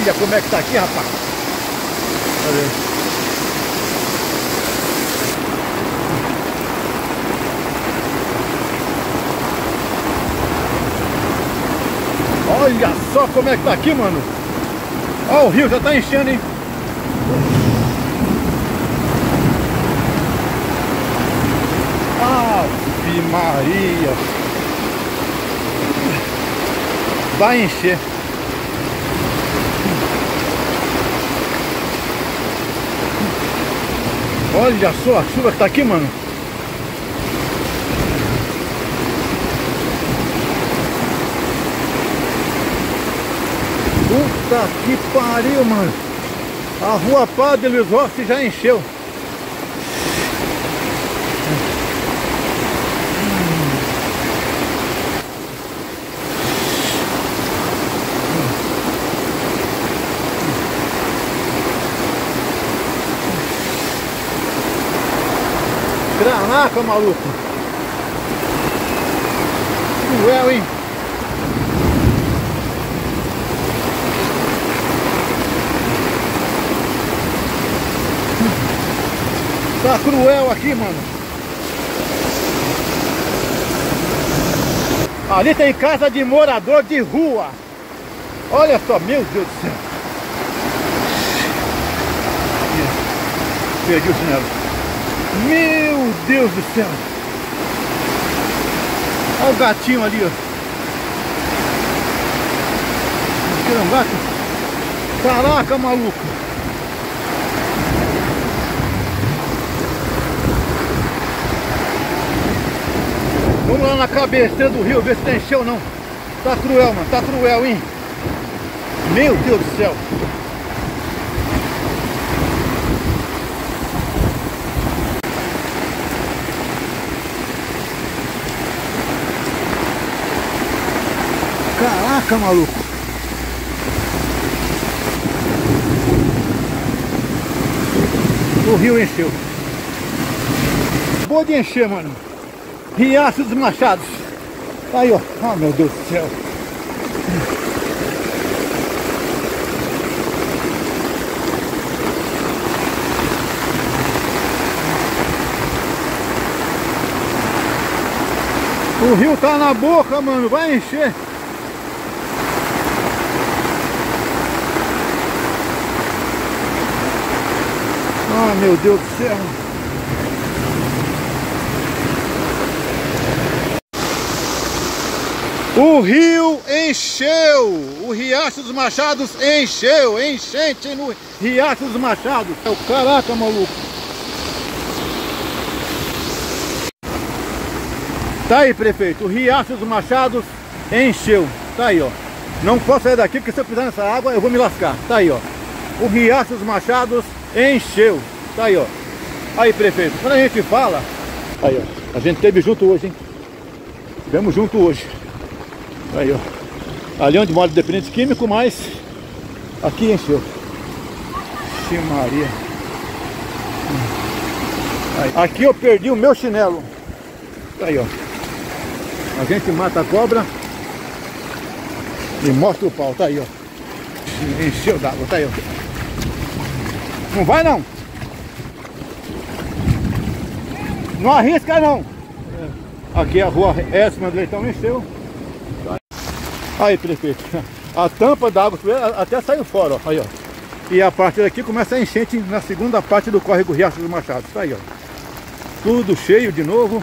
Olha como é que tá aqui, rapaz. Olha aí. Olha só como é que tá aqui, mano. Ó, o rio já tá enchendo, hein. Ave Maria. Vai encher. Olha só a chuva que tá aqui, mano. Puta que pariu, mano. A rua Padre Luiz Horst já encheu. Caraca, maluco. Cruel, hein? Tá cruel aqui, mano. Ali tem casa de morador de rua. Olha só, meu Deus do céu. Perdi o chinelo. Meu Deus do céu. Olha o gatinho ali, ó. Um gato. Caraca, maluco. Vamos lá na cabeceira do rio, ver se tá encheu ou não. Tá cruel, mano. Tá cruel, hein? Meu Deus do céu. Caraca, maluco. O rio encheu. Acabou de encher, mano. Riacho dos Machados. Aí, ó. Ah, meu Deus do céu. O rio tá na boca, mano. Vai encher. Ah, meu Deus do céu. O rio encheu, o Riacho dos Machados encheu, enchente no Riacho dos Machados. Caraca, maluco. Tá aí, prefeito, o Riacho dos Machados encheu. Tá aí, ó. Não posso sair daqui porque se eu pisar nessa água eu vou me lascar. Tá aí, ó. O Riacho dos Machados encheu. Tá aí, ó. Aí, prefeito, quando a gente fala... Aí, ó. A gente teve junto hoje, hein. Tivemos junto hoje. Aí, ó. Ali onde mora o dependente químico, mas aqui encheu. Sim, Maria. Aí. Aqui eu perdi o meu chinelo. Aí, ó. A gente mata a cobra e mostra o pau. Tá aí, ó. Encheu d'água. Tá aí, ó. Não vai, não. Não arrisca, não. Aqui a rua Esma do Leitão encheu. Aí, prefeito, a tampa da água até saiu fora, ó. Aí, ó. E a partir daqui começa a enchente na segunda parte do córrego Riacho dos Machados. Tá aí, ó. Tudo cheio de novo.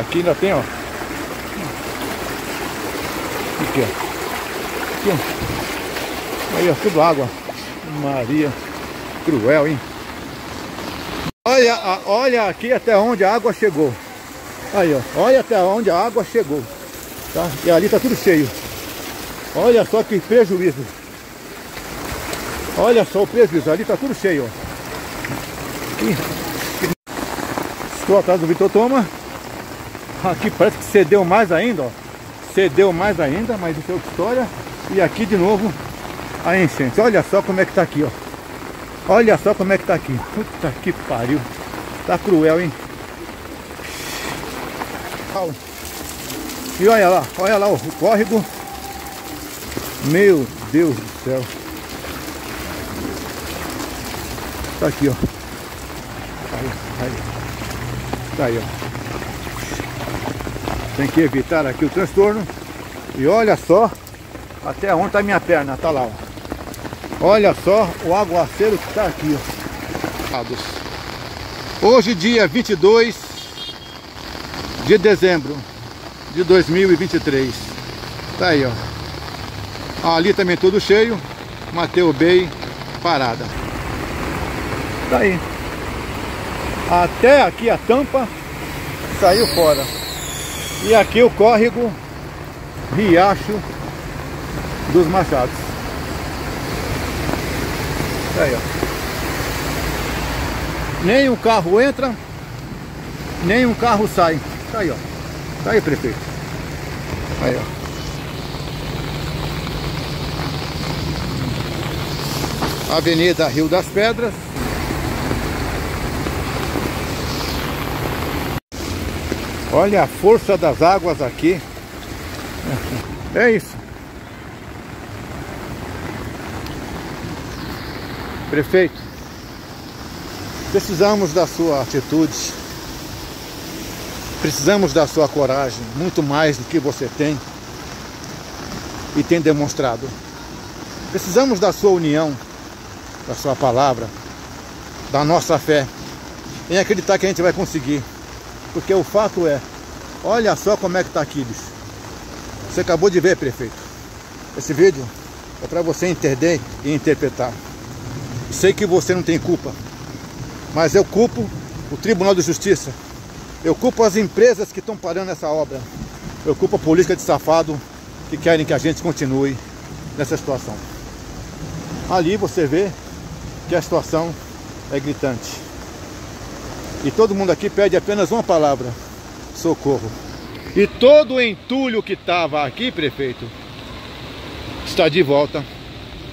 Aqui ainda tem, ó. Aqui, ó. Aqui, ó. Aí, ó, tudo água. Maria. Cruel, hein? Olha, olha aqui até onde a água chegou. Aí, ó. Olha até onde a água chegou. Tá? E ali tá tudo cheio. Olha só que prejuízo. Olha só o prejuízo. Ali tá tudo cheio, ó. E... Estou atrás do Vitor Toma. Aqui parece que cedeu mais ainda, ó. Cedeu mais ainda, mas isso é outra história. E aqui de novo a enchente. Olha só como é que tá aqui, ó. Olha só como é que tá aqui. Puta que pariu. Tá cruel, hein? E olha lá o córrego. Meu Deus do céu. Tá aqui, ó. Tá aí, ó. Tem que evitar aqui o transtorno. E olha só até onde tá minha perna. Tá lá, ó. Olha só o aguaceiro que tá aqui, ó. Hoje, dia 22 de dezembro de 2023. Tá aí, ó. Ali também tudo cheio. Mateu Bey parada. Tá aí. Até aqui a tampa saiu fora. E aqui o córrego Riacho dos Machados. Aí, ó. Nem um carro entra, nem um carro sai. Tá aí, ó. Tá aí, prefeito. Aí, ó. Avenida Rio das Pedras. Olha a força das águas aqui. É isso. Prefeito, precisamos da sua atitude, precisamos da sua coragem, muito mais do que você tem e tem demonstrado. Precisamos da sua união, da sua palavra, da nossa fé, em acreditar que a gente vai conseguir. Porque o fato é, olha só como é que está aqui, bicho. Você acabou de ver, prefeito. Esse vídeo é para você entender e interpretar. Sei que você não tem culpa, mas eu culpo o Tribunal de Justiça. Eu culpo as empresas que estão parando essa obra. Eu culpo a política de safado que querem que a gente continue nessa situação. Ali você vê que a situação é gritante. E todo mundo aqui pede apenas uma palavra: socorro. E todo o entulho que estava aqui, prefeito, está de volta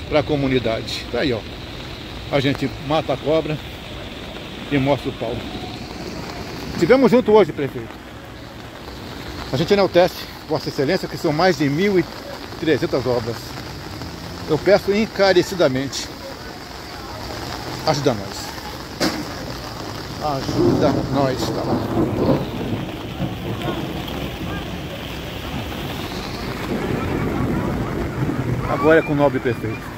para a comunidade. Tá aí, ó. A gente mata a cobra e mostra o pau. Estivemos junto hoje, prefeito. A gente enaltece, Vossa Excelência, que são mais de 1.300 obras. Eu peço encarecidamente, ajuda nós. Ajuda nós, tá lá. Agora é com o nobre prefeito.